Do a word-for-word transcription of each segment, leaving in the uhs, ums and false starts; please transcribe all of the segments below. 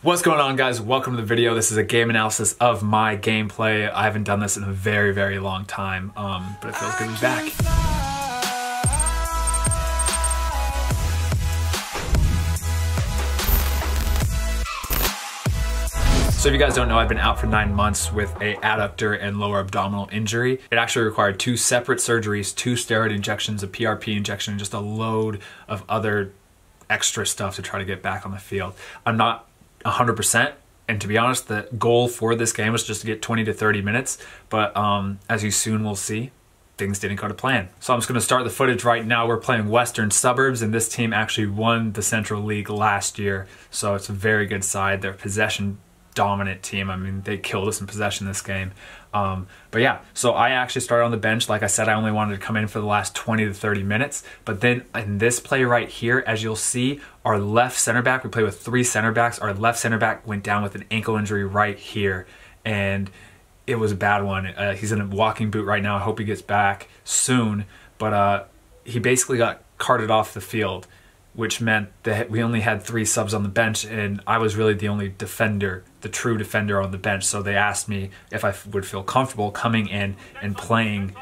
What's going on, guys? Welcome to the video. This is a game analysis of my gameplay. I haven't done this in a very, very long time, um, but it feels good to be back. So if you guys don't know, I've been out for nine months with an adductor and lower abdominal injury. It actually required two separate surgeries, two steroid injections, a P R P injection, and just a load of other extra stuff to try to get back on the field. I'm not one hundred percent, and to be honest, the goal for this game was just to get twenty to thirty minutes, but um, as you soon will see, things didn't go to plan. So I'm just going to start the footage right now. We're playing Western Suburbs, and this team actually won the Central League last year, so it's a very good side. They're a possession dominant team. I mean, they killed us in possession this game. Um, but yeah, so I actually started on the bench. Like I said, I only wanted to come in for the last twenty to thirty minutes. But then in this play right here, as you'll see, our left center back, we play with three center backs. Our left center back went down with an ankle injury right here. And it was a bad one. Uh, he's in a walking boot right now. I hope he gets back soon. But uh, he basically got carted off the field, which meant that we only had three subs on the bench, and I was really the only defender, the true defender on the bench. So they asked me if I would feel comfortable coming in and playing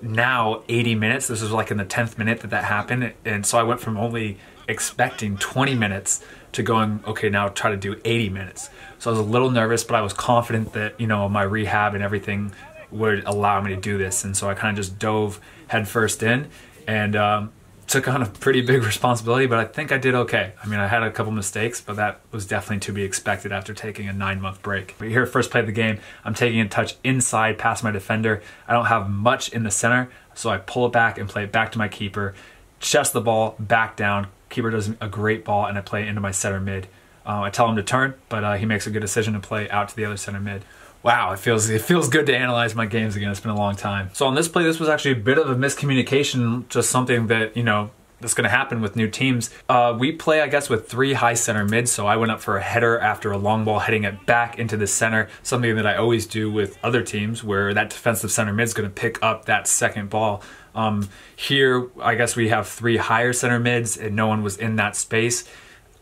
now eighty minutes. This was like in the tenth minute that that happened. And so I went from only expecting twenty minutes to going, okay, now try to do eighty minutes. So I was a little nervous, but I was confident that, you know, my rehab and everything would allow me to do this. And so I kind of just dove headfirst in and, um, took on a pretty big responsibility, but I think I did okay. I mean, I had a couple mistakes, but that was definitely to be expected after taking a nine month break. But here, first play of the game, I'm taking a touch inside past my defender. I don't have much in the center, so I pull it back and play it back to my keeper, chest the ball back down. Keeper does a great ball, and I play into my center mid. Uh, I tell him to turn, but uh, he makes a good decision to play out to the other center mid. Wow, it feels it feels good to analyze my games again. It's been a long time. So on this play, this was actually a bit of a miscommunication, just something that, you know, that's going to happen with new teams. Uh, we play, I guess, with three high center mids, so I went up for a header after a long ball, heading it back into the center, something that I always do with other teams where that defensive center mid is going to pick up that second ball. Um, here, I guess we have three higher center mids, and no one was in that space.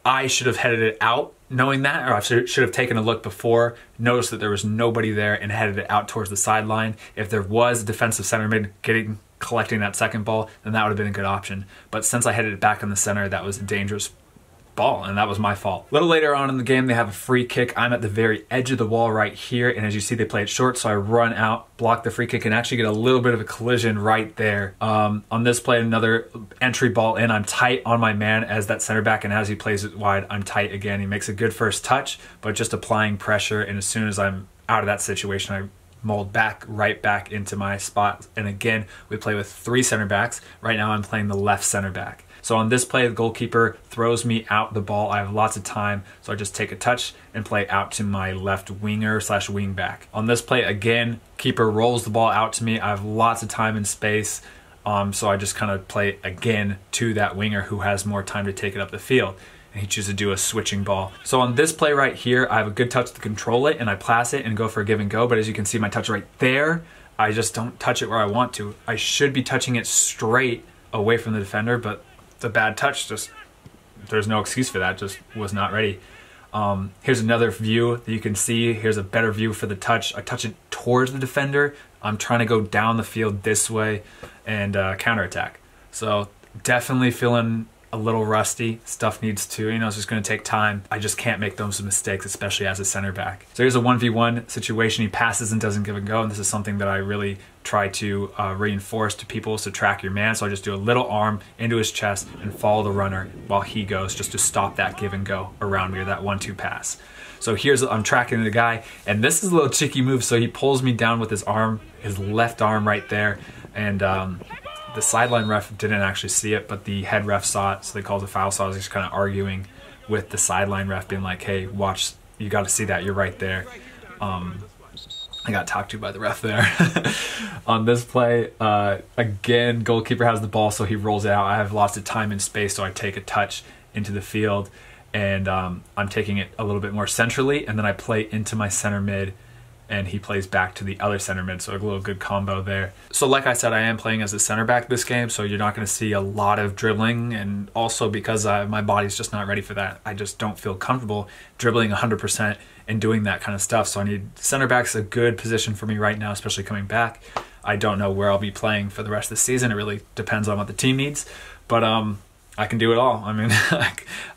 I should have headed it out knowing that, or I should have taken a look before, noticed that there was nobody there and headed it out towards the sideline. If there was a defensive center mid getting, collecting that second ball, then that would have been a good option. But since I headed it back in the center, that was a dangerous ball, and that was my fault. A little later on in the game, they have a free kick. I'm at the very edge of the wall right here, and as you see, they play it short, so I run out, block the free kick, and actually get a little bit of a collision right there. Um, on this play, another entry ball in. I'm tight on my man as that center back, and as he plays it wide, I'm tight again. He makes a good first touch, but just applying pressure, and as soon as I'm out of that situation, I mold back right back into my spot. And again, we play with three center backs. Right now, I'm playing the left center back. So on this play, the goalkeeper throws me out the ball. I have lots of time, so I just take a touch and play out to my left winger slash wing back. On this play, again, keeper rolls the ball out to me. I have lots of time and space, um, so I just kind of play again to that winger who has more time to take it up the field. And he chooses to do a switching ball. So on this play right here, I have a good touch to control it, and I pass it and go for a give and go. But as you can see, my touch right there, I just don't touch it where I want to. I should be touching it straight away from the defender, but the bad touch, just there's no excuse for that, just was not ready. Um, here's another view that you can see. Here's a better view for the touch. I touch it towards the defender. I'm trying to go down the field this way and uh, counterattack. So definitely feeling a little rusty. Stuff needs to, you know, it's just going to take time. I just can't make those mistakes, especially as a center back. So here's a one v one situation. He passes and doesn't give and go, and this is something that I really try to uh, reinforce to people, so track your man. So I just do a little arm into his chest and follow the runner while he goes, just to stop that give and go around me, or that one two pass. So here's, I'm tracking the guy, and this is a little cheeky move. So he pulls me down with his arm, his left arm right there, and um, the sideline ref didn't actually see it, but the head ref saw it, so they called a foul. So I was just kind of arguing with the sideline ref, being like, hey, watch, you got to see that, you're right there. Um, I got talked to by the ref there. On this play, uh, again, goalkeeper has the ball, so he rolls it out. I have lots of time and space, so I take a touch into the field, and um, I'm taking it a little bit more centrally, and then I play into my center mid, and he plays back to the other center mid, so a little good combo there. So like I said, I am playing as a center back this game, so you're not going to see a lot of dribbling, and also because I, my body's just not ready for that. I just don't feel comfortable dribbling one hundred percent and doing that kind of stuff, so I need center back's a good position for me right now, especially coming back. I don't know where I'll be playing for the rest of the season. It really depends on what the team needs, but um, I can do it all. I mean,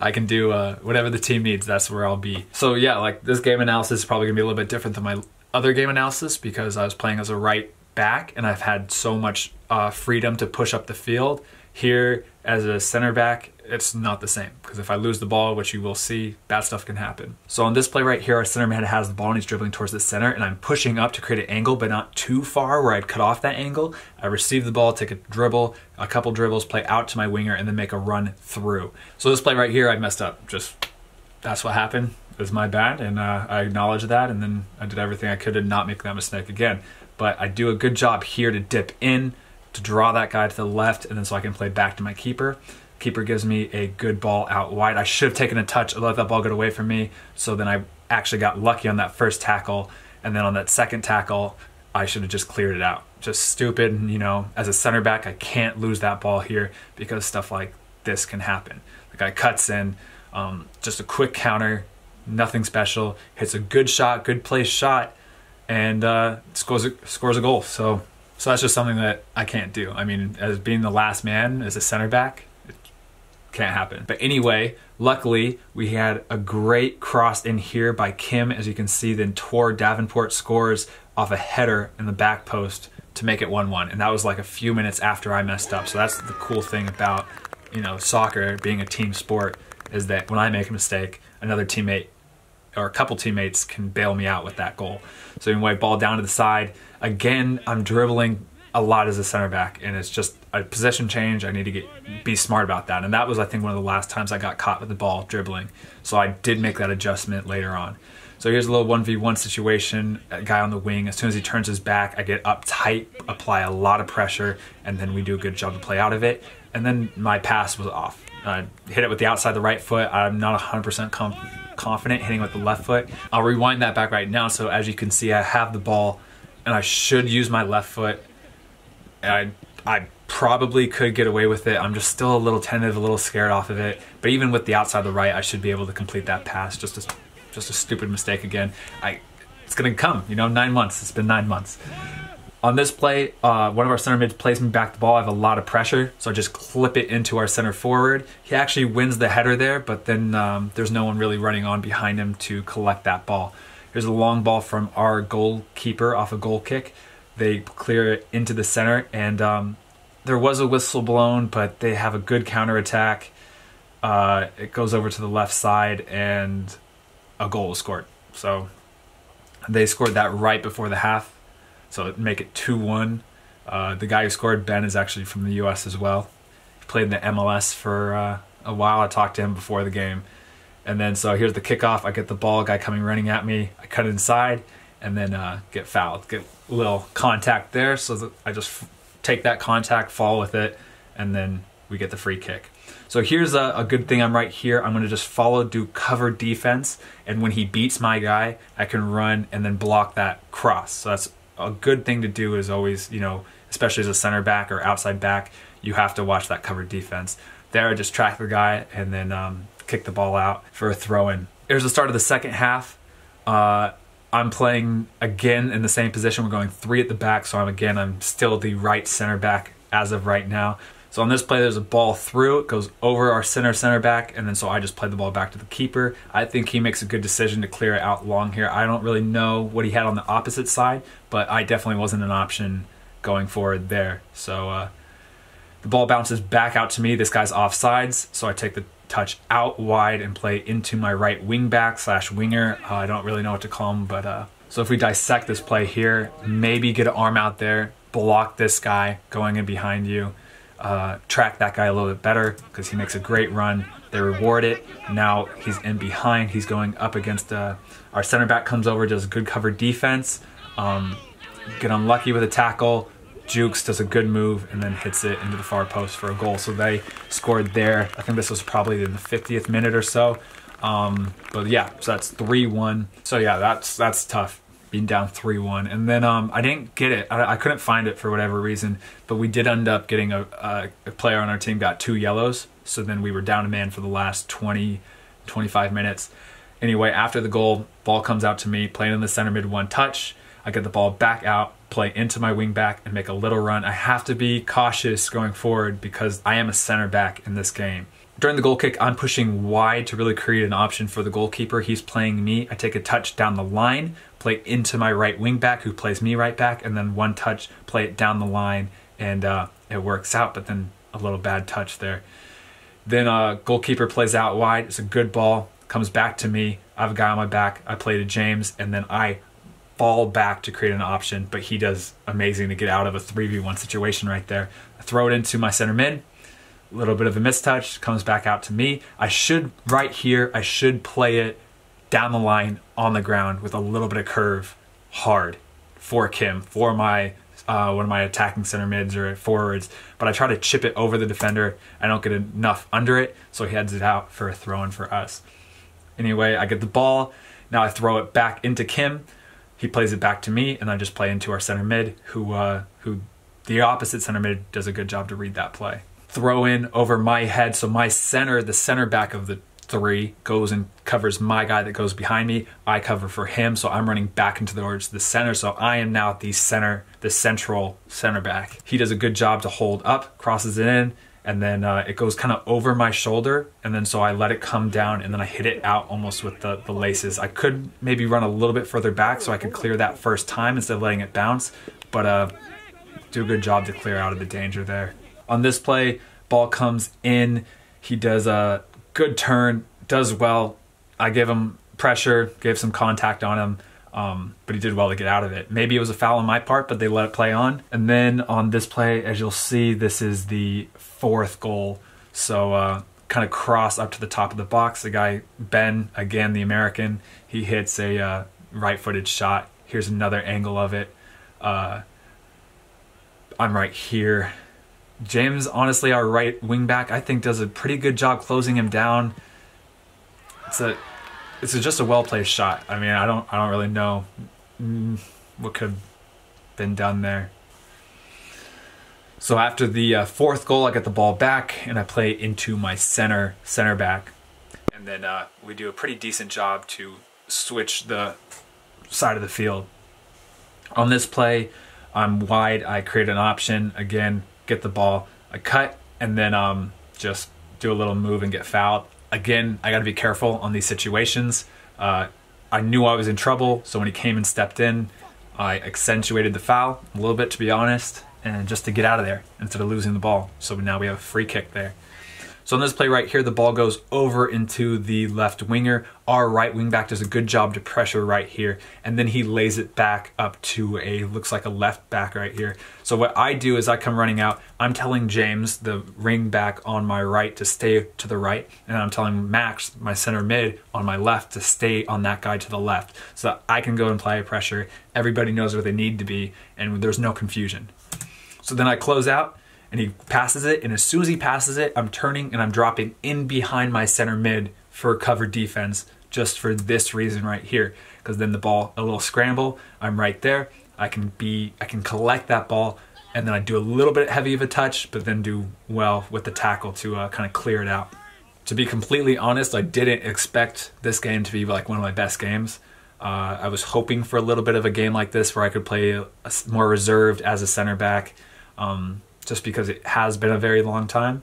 I can do uh, whatever the team needs, that's where I'll be. So yeah, like this game analysis is probably gonna be a little bit different than my other game analysis because I was playing as a right back and I've had so much uh, freedom to push up the field. Here, as a center back, it's not the same because if I lose the ball, which you will see, bad stuff can happen. So on this play right here, our center man has the ball and he's dribbling towards the center and I'm pushing up to create an angle, but not too far where I'd cut off that angle. I receive the ball, take a dribble, a couple dribbles, play out to my winger, and then make a run through. So this play right here, I messed up. Just, that's what happened. It was my bad, and uh, I acknowledge that, and then I did everything I could to not make that mistake again. But I do a good job here to dip in, to draw that guy to the left, and then so I can play back to my keeper. Keeper gives me a good ball out wide. I should have taken a touch, I let that ball get away from me, so then I actually got lucky on that first tackle, and then on that second tackle, I should have just cleared it out. Just stupid, you know, as a center back, I can't lose that ball here because stuff like this can happen. The guy cuts in, um, just a quick counter, nothing special, hits a good shot, good place shot, and uh, scores, a, scores a goal. So, so that's just something that I can't do. I mean, as being the last man as a center back, can't happen. But anyway, luckily we had a great cross in here by Kim. As you can see, then Tor Davenport scores off a header in the back post to make it one one, and that was like a few minutes after I messed up. So that's the cool thing about, you know, soccer being a team sport, is that when I make a mistake, another teammate or a couple teammates can bail me out with that goal. So anyway, ball down to the side. Again, I'm dribbling a lot as a center back, and it's just a position change. I need to get be smart about that, and that was, I think, one of the last times I got caught with the ball dribbling, so I did make that adjustment later on. So here's a little one v one situation, a guy on the wing. As soon as he turns his back, I get up tight, apply a lot of pressure, and then we do a good job to play out of it, and then my pass was off. I hit it with the outside of the right foot. I'm not one hundred percent confident hitting with the left foot. I'll rewind that back right now, so as you can see, I have the ball, and I should use my left foot. I, I probably could get away with it. I'm just still a little tentative, a little scared off of it. But even with the outside of the right, I should be able to complete that pass. Just a, just a stupid mistake again. I, it's gonna come, you know, nine months. It's been nine months. On this play, uh, one of our center mids plays me back the ball. I have a lot of pressure, so I just clip it into our center forward. He actually wins the header there, but then um, there's no one really running on behind him to collect that ball. Here's a long ball from our goalkeeper off a goal kick. They clear it into the center, and um, there was a whistle blown, but they have a good counterattack. Uh, it goes over to the left side, and a goal was scored. So they scored that right before the half, so it'd make it two one. Uh, the guy who scored, Ben, is actually from the U S as well. He played in the M L S for uh, a while. I talked to him before the game. And then so here's the kickoff. I get the ball, guy coming running at me. I cut inside, and then uh, get fouled. Get a little contact there, so that I just f take that contact, fall with it, and then we get the free kick. So here's a, a good thing. I'm right here. I'm gonna just follow, do cover defense, and when he beats my guy, I can run and then block that cross. So that's a good thing to do, is always, you know, especially as a center back or outside back, you have to watch that cover defense. There, I just track the guy and then um, kick the ball out for a throw-in. Here's the start of the second half. Uh, I'm playing again in the same position. We're going three at the back, so I'm again, I'm still the right center back as of right now. So on this play, there's a ball through. It goes over our center center back, and then so I just play the ball back to the keeper. I think he makes a good decision to clear it out long here. I don't really know what he had on the opposite side, but I definitely wasn't an option going forward there. So uh, the ball bounces back out to me. This guy's offsides, so I take the touch out wide and play into my right wing back slash winger. Uh, I don't really know what to call him, but uh, so if we dissect this play here, maybe get an arm out there, block this guy going in behind you, uh, track that guy a little bit better because he makes a great run. They reward it. Now he's in behind. He's going up against uh, our center back, comes over, does a good cover defense, um, get unlucky with a tackle, jukes, does a good move, and then hits it into the far post for a goal. So they scored there. I think this was probably in the fiftieth minute or so. Um, but yeah, so that's three one. So yeah, that's that's tough. being down three one. And then um, I didn't get it. I, I couldn't find it for whatever reason, but we did end up getting a, a, a player on our team got two yellows. So then we were down a man for the last twenty, twenty-five minutes. Anyway, after the goal, ball comes out to me, playing in the center mid, one touch. I get the ball back out, play into my wing back, and make a little run. I have to be cautious going forward because I am a center back in this game. During the goal kick, I'm pushing wide to really create an option for the goalkeeper. He's playing me. I take a touch down the line, play into my right wing back, who plays me right back, and then one touch, play it down the line, and uh, it works out, but then a little bad touch there. Then uh, goalkeeper plays out wide. It's a good ball. Comes back to me. I have a guy on my back. I play to James, and then I fall back to create an option, but he does amazing to get out of a three v one situation right there. I throw it into my center mid. A little bit of a mistouch, comes back out to me. I should, right here, I should play it down the line on the ground with a little bit of curve hard for Kim, for my uh, one of my attacking center mids or forwards, but I try to chip it over the defender. I don't get enough under it, so he heads it out for a throw-in for us. Anyway, I get the ball. Now I throw it back into Kim. He plays it back to me, and I just play into our center mid, who, uh, who the opposite center mid does a good job to read that play. Throw in over my head, so my center, the center back of the three, goes and covers my guy that goes behind me. I cover for him, so I'm running back into the towards the center, so I am now the center, the central center back. He does a good job to hold up, crosses it in, and then uh, it goes kind of over my shoulder, and then so I let it come down, and then I hit it out almost with the, the laces. I could maybe run a little bit further back so I could clear that first time instead of letting it bounce, but uh, do a good job to clear out of the danger there. On this play, ball comes in, he does a good turn, does well. I gave him pressure, gave some contact on him, um, but he did well to get out of it. Maybe it was a foul on my part, but they let it play on. And then on this play, as you'll see, this is the fourth goal. So uh, kind of cross up to the top of the box. The guy, Ben, again, the American, he hits a uh, right-footed shot. Here's another angle of it. Uh, I'm right here. James, honestly, our right wing back, I think does a pretty good job closing him down. It's a, it's a, just a well-placed shot. I mean, I don't, I don't really know what could have been done there. So after the uh, fourth goal, I get the ball back and I play into my center center back, and then uh, we do a pretty decent job to switch the side of the field. On this play, I'm wide. I create an option again. Get the ball, I cut, and then um, just do a little move and get fouled. Again, I got to be careful on these situations. Uh, I knew I was in trouble, so when he came and stepped in, I accentuated the foul a little bit, to be honest, and just to get out of there instead of losing the ball. So now we have a free kick there. So on this play right here, the ball goes over into the left winger. Our right wing back does a good job to pressure right here, and then he lays it back up to a, looks like a left back right here. So what I do is I come running out. I'm telling James, the ring back on my right, to stay to the right, and I'm telling Max, my center mid, on my left to stay on that guy to the left so that I can go and apply pressure. Everybody knows where they need to be, and there's no confusion. So then I close out, and he passes it, and as soon as he passes it, I'm turning and I'm dropping in behind my center mid for cover defense, just for this reason right here, because then the ball, a little scramble, I'm right there, I can be, I can collect that ball, and then I do a little bit heavy of a touch, but then do well with the tackle to uh, kind of clear it out. To be completely honest, I didn't expect this game to be like one of my best games. Uh, I was hoping for a little bit of a game like this where I could play a, a more reserved as a center back, um, just because it has been a very long time,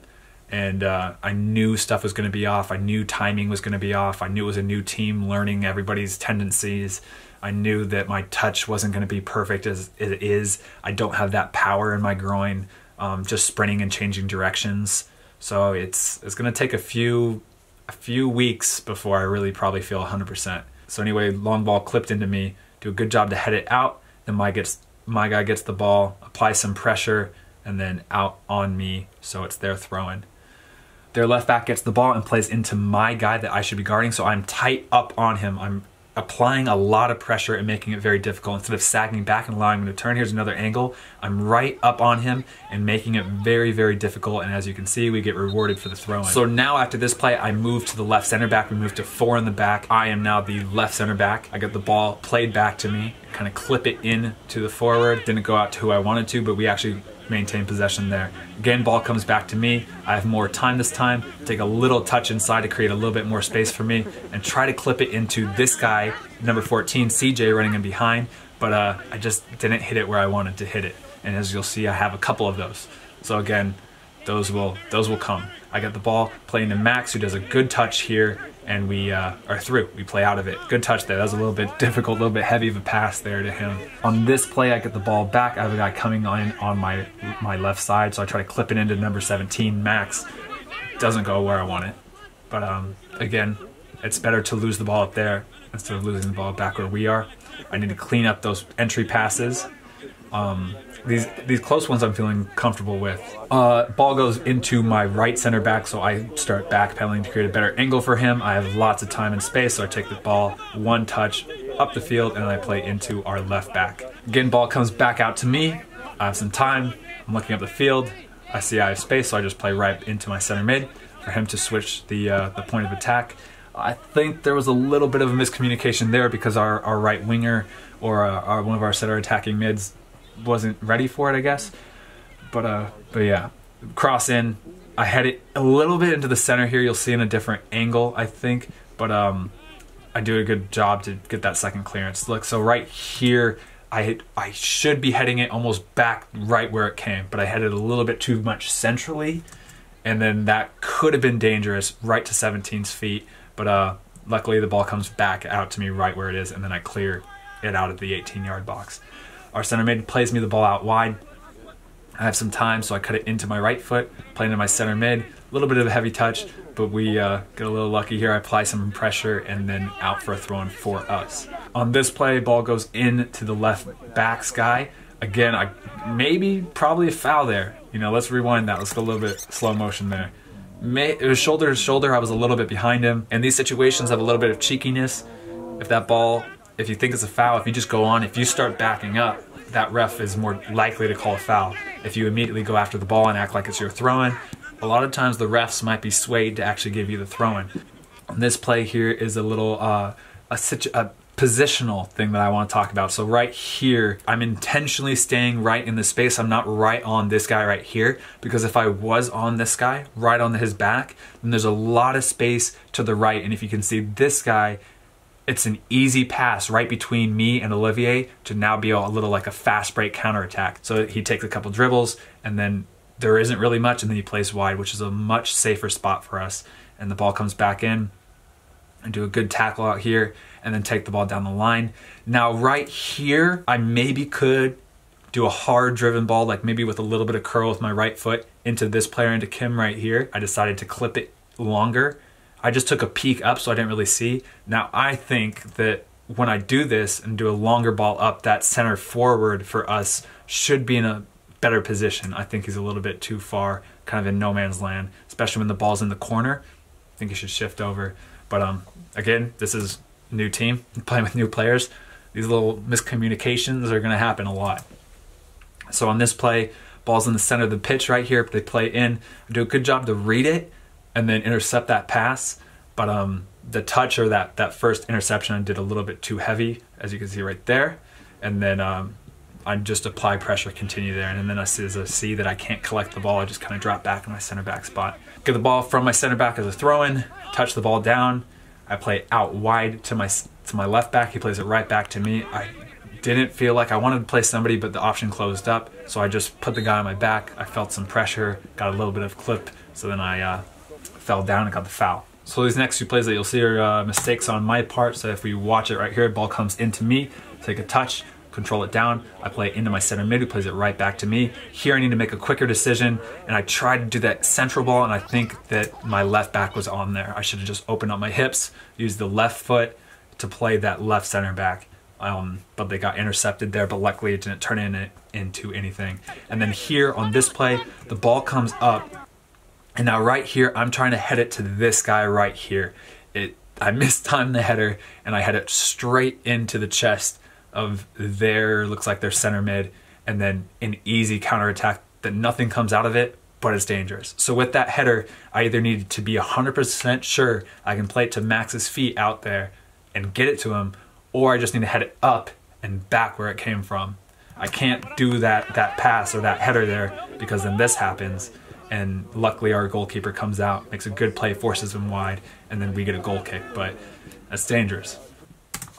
and uh, I knew stuff was going to be off. I knew timing was going to be off. I knew it was a new team learning everybody's tendencies. I knew that my touch wasn't going to be perfect as it is. I don't have that power in my groin, um, just sprinting and changing directions. So it's it's going to take a few a few weeks before I really probably feel one hundred percent. So anyway, long ball clipped into me. Do a good job to head it out. Then my gets my guy gets the ball, apply some pressure, and then out on me, so it's their throw-in. Their left back gets the ball and plays into my guy that I should be guarding, so I'm tight up on him. I'm applying a lot of pressure and making it very difficult. Instead of sagging back and allowing him to turn, here's another angle. I'm right up on him and making it very, very difficult. And as you can see, we get rewarded for the throw-in. So now after this play, I move to the left center back. We move to four in the back. I am now the left center back. I get the ball played back to me, kind of clip it in to the forward. Didn't go out to who I wanted to, but we actually maintain possession there. Again, ball comes back to me. I have more time this time. Take a little touch inside to create a little bit more space for me and try to clip it into this guy, number fourteen, C J, running in behind, but uh, I just didn't hit it where I wanted to hit it. And as you'll see, I have a couple of those. So again, those will, those will come. I got the ball playing to Max, who does a good touch here, and we uh, are through. We play out of it. Good touch there. That was a little bit difficult, a little bit heavy of a pass there to him. On this play, I get the ball back. I have a guy coming on on my, my left side, so I try to clip it into number seventeen, Max. Doesn't go where I want it. But um, again, it's better to lose the ball up there instead of losing the ball back where we are. I need to clean up those entry passes. Um, these these close ones I'm feeling comfortable with. Uh, ball goes into my right center back, so I start backpedaling to create a better angle for him. I have lots of time and space, so I take the ball, one touch, up the field, and I play into our left back. Again, ball comes back out to me. I have some time. I'm looking up the field. I see I have space, so I just play right into my center mid for him to switch the, uh, the point of attack. I think there was a little bit of a miscommunication there because our, our right winger or uh, our, one of our center attacking mids wasn't ready for it, I guess, but uh but yeah, cross in. I had it a little bit into the center here. You'll see in a different angle, I think, but um I do a good job to get that second clearance. Look, so right here I hit, I should be heading it almost back right where it came, but I headed a little bit too much centrally, and then that could have been dangerous right to seventeen's feet, but uh luckily the ball comes back out to me right where it is, and then I clear it out of the eighteen yard box. Our center mid plays me the ball out wide. I have some time, so I cut it into my right foot, playing to my center mid. A little bit of a heavy touch, but we uh, get a little lucky here. I apply some pressure and then out for a throw-in for us. On this play, ball goes in to the left back's guy. Again, I maybe, probably a foul there. You know, let's rewind that. Let's go a little bit slow motion there. May, it was shoulder to shoulder. I was a little bit behind him. And these situations have a little bit of cheekiness. If that ball, if you think it's a foul, if you just go on, if you start backing up, that ref is more likely to call a foul. If you immediately go after the ball and act like it's your throw-in, a lot of times the refs might be swayed to actually give you the throw-in. This play here is a little uh, a, situ a positional thing that I want to talk about. So right here, I'm intentionally staying right in the space. I'm not right on this guy right here, because if I was on this guy, right on his back, then there's a lot of space to the right. And if you can see this guy, it's an easy pass right between me and Olivier to now be a little like a fast break counterattack. So he takes a couple dribbles, and then there isn't really much, and then he plays wide, which is a much safer spot for us. And the ball comes back in, and do a good tackle out here, and then take the ball down the line. Now right here, I maybe could do a hard driven ball, like maybe with a little bit of curl with my right foot into this player, into Kim right here. I decided to clip it longer. I just took a peek up, so I didn't really see. Now I think that when I do this and do a longer ball up, that center forward for us should be in a better position. I think he's a little bit too far, kind of in no man's land, especially when the ball's in the corner. I think he should shift over. But um, again, this is new team, playing with new players. These little miscommunications are gonna happen a lot. So on this play, ball's in the center of the pitch right here, but they play in. I do a good job to read it and then intercept that pass, but um, the touch or that, that first interception I did a little bit too heavy, as you can see right there, and then um, I just apply pressure, continue there, and then as I see that I can't collect the ball, I just kind of drop back in my center back spot. Get the ball from my center back as a throw-in, touch the ball down, I play out wide to my, to my left back, he plays it right back to me. I didn't feel like I wanted to play somebody, but the option closed up, so I just put the guy on my back, I felt some pressure, got a little bit of clip, so then I uh, fell down and got the foul. So these next two plays that you'll see are uh, mistakes on my part, so if we watch it right here, ball comes into me, take a touch, control it down, I play it into my center mid, who plays it right back to me. Here I need to make a quicker decision, and I tried to do that central ball, and I think that my left back was on there. I should have just opened up my hips, used the left foot to play that left center back, um, but they got intercepted there, but luckily it didn't turn in it into anything. And then here on this play, the ball comes up, and now right here, I'm trying to head it to this guy right here. It I mistimed the header, and I had it straight into the chest of their, looks like their center mid, and then an easy counterattack that nothing comes out of it, but it's dangerous. So with that header, I either needed to be one hundred percent sure I can play it to Max's feet out there and get it to him, or I just need to head it up and back where it came from. I can't do that, that pass or that header there, because then this happens. And luckily our goalkeeper comes out, makes a good play, forces him wide, and then we get a goal kick, but that's dangerous.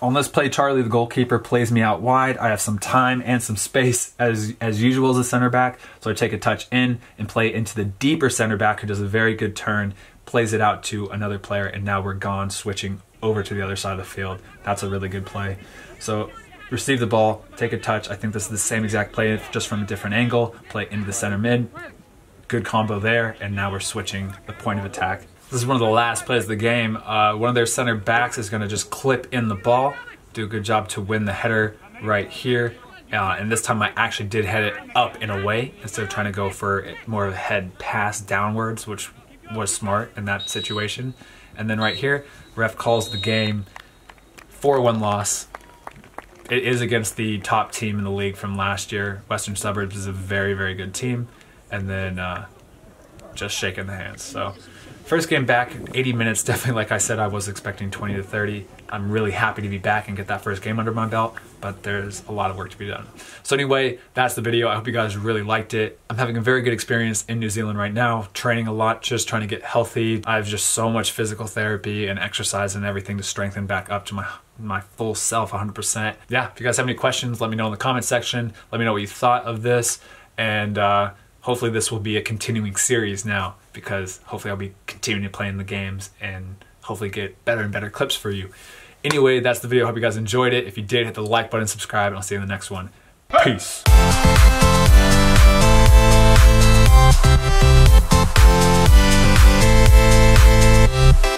On this play, Charlie, the goalkeeper, plays me out wide. I have some time and some space as, as usual as a center back, so I take a touch in and play into the deeper center back, who does a very good turn, plays it out to another player, and now we're gone, switching over to the other side of the field. That's a really good play. So receive the ball, take a touch. I think this is the same exact play, just from a different angle, play into the center mid. Good combo there, and now we're switching the point of attack. This is one of the last plays of the game. Uh, one of their center backs is gonna just clip in the ball, do a good job to win the header right here. Uh, and this time I actually did head it up and away instead of trying to go for more of a head pass downwards, which was smart in that situation. And then right here, ref calls the game, four one loss. It is against the top team in the league from last year. Western Suburbs is a very, very good team. And then uh, just shaking the hands. So first game back, eighty minutes, definitely, like I said, I was expecting twenty to thirty. I'm really happy to be back and get that first game under my belt, but there's a lot of work to be done. So anyway, that's the video. I hope you guys really liked it. I'm having a very good experience in New Zealand right now, training a lot, just trying to get healthy. I have just so much physical therapy and exercise and everything to strengthen back up to my my full self one hundred percent. Yeah, if you guys have any questions, let me know in the comment section. Let me know what you thought of this, and uh, hopefully this will be a continuing series now, because hopefully I'll be continuing to play in the games and hopefully get better and better clips for you. Anyway, that's the video. Hope you guys enjoyed it. If you did, hit the like button, subscribe, and I'll see you in the next one. Peace. Hey.